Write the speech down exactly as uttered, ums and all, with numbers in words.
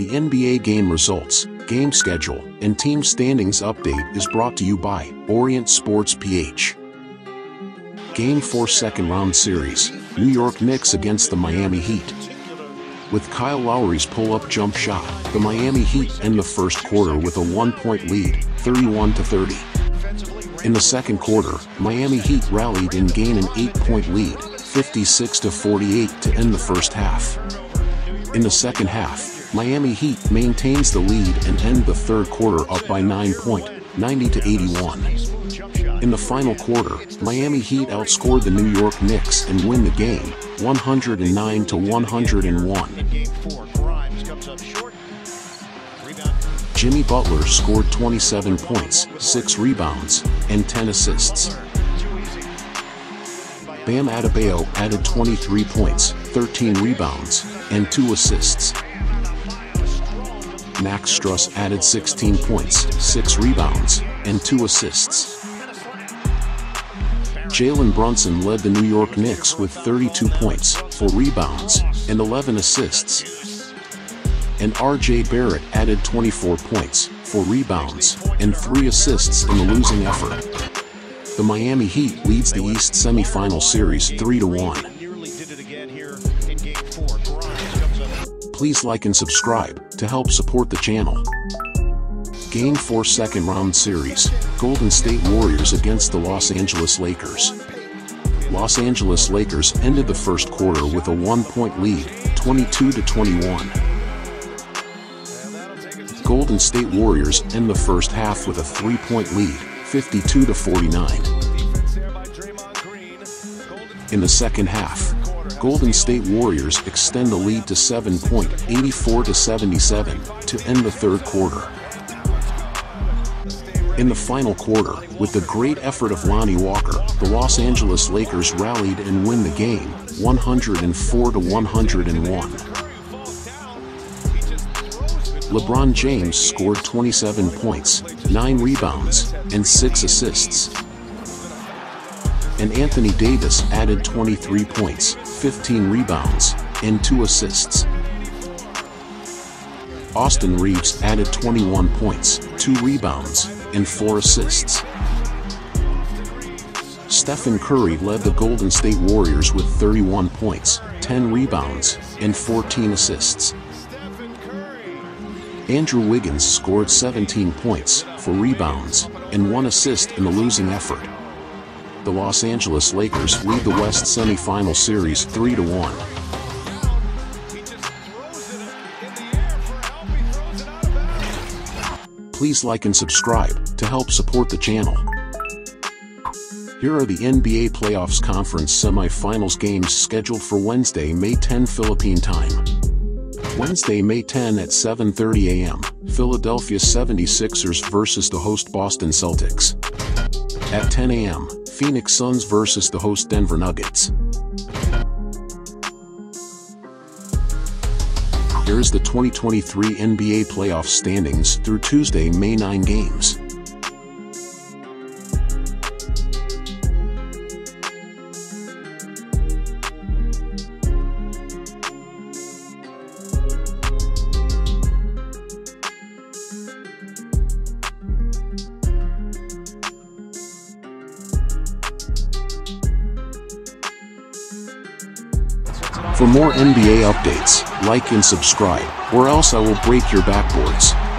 The N B A game results, game schedule, and team standings update is brought to you by Orient Sports P H. Game four second round series, New York Knicks against the Miami Heat. With Kyle Lowry's pull-up jump shot, the Miami Heat end the first quarter with a one-point lead, thirty-one to thirty. In the second quarter, Miami Heat rallied and gained an eight-point lead, fifty-six to forty-eight to end the first half. In the second half, Miami Heat maintains the lead and end the third quarter up by nine points, ninety to eighty-one. In the final quarter, Miami Heat outscored the New York Knicks and win the game, one oh nine to one oh one. Jimmy Butler scored twenty-seven points, six rebounds, and ten assists. Bam Adebayo added twenty-three points, thirteen rebounds, and two assists. Max Struss added sixteen points, six rebounds, and two assists. Jalen Brunson led the New York Knicks with thirty-two points, four rebounds, and eleven assists. And R J Barrett added twenty-four points, four rebounds, and three assists in the losing effort. The Miami Heat leads the East semifinal series three to one. Please like and subscribe to help support the channel. Game four second round series, Golden State Warriors against the Los Angeles Lakers. Los Angeles Lakers ended the first quarter with a one-point lead, twenty-two to twenty-one. Golden State Warriors end the first half with a three-point lead, fifty-two to forty-nine. In the second half, Golden State Warriors extend the lead to seven points, eighty-four to seventy-seven, to end the third quarter. In the final quarter, with the great effort of Lonnie Walker, the Los Angeles Lakers rallied and win the game, one oh four to one oh one. LeBron James scored twenty-seven points, nine rebounds, and six assists. And Anthony Davis added twenty-three points, fifteen rebounds, and two assists. Austin Reeves added twenty-one points, two rebounds, and four assists. Stephen Curry led the Golden State Warriors with thirty-one points, ten rebounds, and fourteen assists. Andrew Wiggins scored seventeen points, four rebounds, and one assist in the losing effort. The Los Angeles Lakers lead the West semifinal series three to one. Please like and subscribe to help support the channel. Here are the N B A Playoffs Conference Semifinals games scheduled for Wednesday, May tenth Philippine time. Wednesday, May tenth at seven thirty a m, Philadelphia seventy-sixers versus the host Boston Celtics. At ten a m, Phoenix Suns versus the host Denver Nuggets. Here is the twenty twenty-three N B A playoff standings through Tuesday, May ninth games. For more N B A updates, like and subscribe, or else I will break your backboards.